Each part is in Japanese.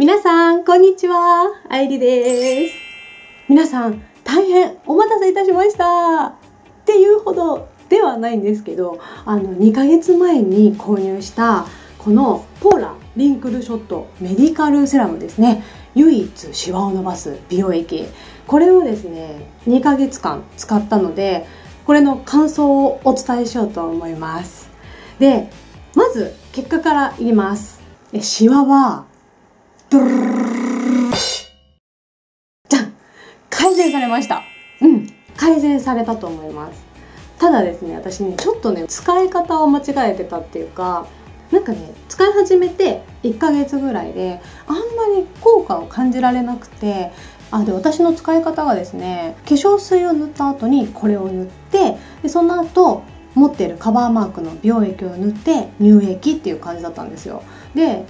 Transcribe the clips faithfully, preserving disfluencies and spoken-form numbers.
皆さんこんにちは、あいりです。皆さん大変お待たせいたしましたっていうほどではないんですけど、あのにかげつまえに購入したこのポーラリンクルショットメディカルセラムですね、唯一シワを伸ばす美容液、これをですねにかげつかん使ったので、これの感想をお伝えしようと思います。でまず結果から言います。シワはドルルルルルルじゃん、改善されました。うん改善されたと思います。ただですね、私ねちょっとね使い方を間違えてたっていうか、なんかね使い始めていっかげつぐらいであんまり効果を感じられなくて、あで私の使い方がですね、化粧水を塗った後にこれを塗って、でその後持っているカバーマークの美容液を塗って乳液っていう感じだったんですよ。で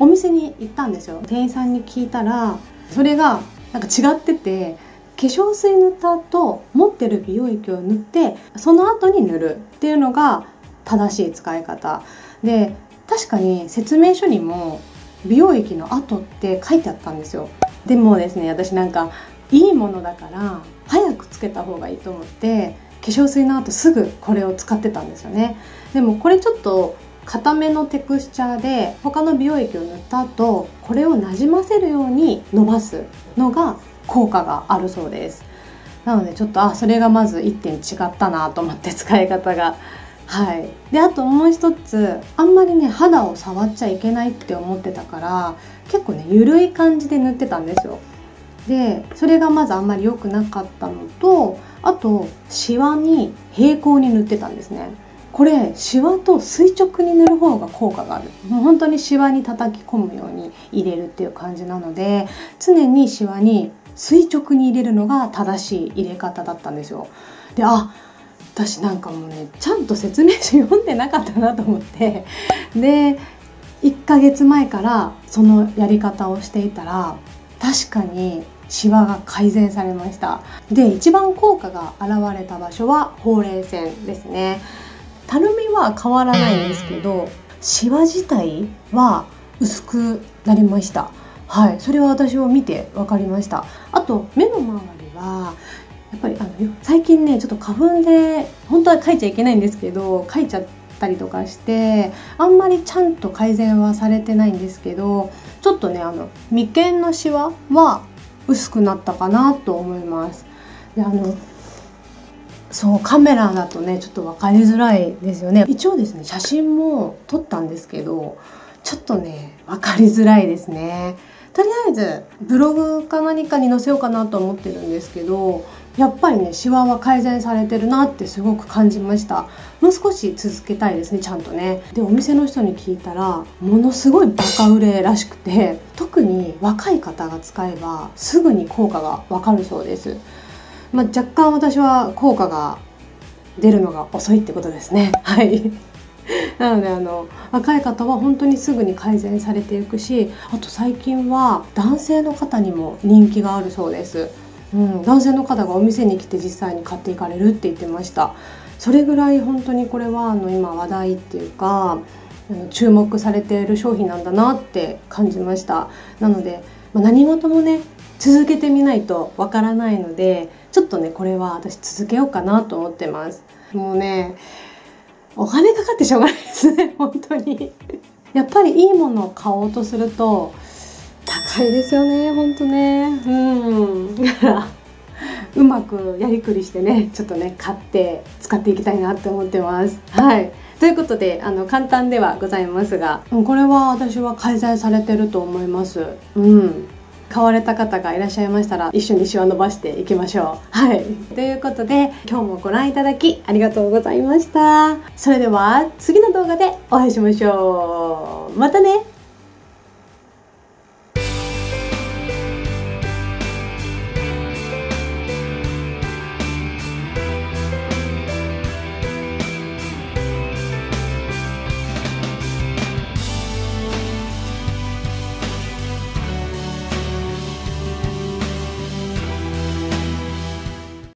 お店に行ったんですよ。店員さんに聞いたらそれがなんか違ってて、化粧水塗った後持ってる美容液を塗ってその後に塗るっていうのが正しい使い方で、確かに説明書にも美容液の後って書いてあったんですよ。でもですね、私なんかいいものだから早くつけた方がいいと思って化粧水の後すぐこれを使ってたんですよね。でもこれちょっと固めのテクスチャーで、他の美容液を塗った後これをなじませるように伸ばすのが効果があるそうです。なのでちょっとあそれがまずいってん違ったなと思って、使い方が。はいであともう一つ、あんまりね肌を触っちゃいけないって思ってたから、結構ねゆるい感じで塗ってたんですよ。でそれがまずあんまり良くなかったのと、あとシワに平行に塗ってたんですね。これシワと垂直に塗る方が効果がある。もう本当にシワに叩き込むように入れるっていう感じなので、常にシワに垂直に入れるのが正しい入れ方だったんですよ。であ私なんかもうねちゃんと説明書読んでなかったなと思って、でいっかげつまえからそのやり方をしていたら確かにシワが改善されました。で一番効果が現れた場所はほうれい線ですね。たるみは変わらないんですけど、シワ自体は薄くなりました。はいそれは私を見て分かりました。あと目の周りはやっぱりあの最近ねちょっと花粉で本当は描いちゃいけないんですけど描いちゃったりとかして、あんまりちゃんと改善はされてないんですけど、ちょっとねあの眉間のシワは薄くなったかなと思います。であのそうカメラだとねちょっと分かりづらいですよね。一応ですね写真も撮ったんですけど、ちょっとね分かりづらいですね。とりあえずブログか何かに載せようかなと思ってるんですけど、やっぱりねシワは改善されてるなってすごく感じました。もう少し続けたいですね、ちゃんとね。でお店の人に聞いたらものすごいバカ売れらしくて、特に若い方が使えばすぐに効果が分かるそうです。まあ、若干私は効果が出るのが遅いってことですね。はいなのであの若い方は本当にすぐに改善されていくし、あと最近は男性の方にも人気があるそうです、うん、男性の方がお店に来て実際に買っていかれるって言ってました。それぐらい本当にこれはあの今話題っていうか注目されている商品なんだなって感じました。なので、まあ、何事もね続けてみないとわからないので、ちょっとねこれは私続けようかなと思ってます。もうねお金かかってしょうがないですね本当にやっぱりいいものを買おうとすると高いですよね本当ね。うんだからうまくやりくりしてね、ちょっとね買って使っていきたいなって思ってます。はいということであの簡単ではございますが、これは私は改善されてると思います。うん買われた方がいらっしゃいましたら一緒にシワ伸ばしていきましょう。はいということで今日もご覧いただきありがとうございました。それでは次の動画でお会いしましょう。またね。